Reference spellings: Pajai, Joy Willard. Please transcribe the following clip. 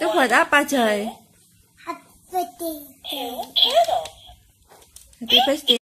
Chắc rồi đó Pajai. Happy birthday.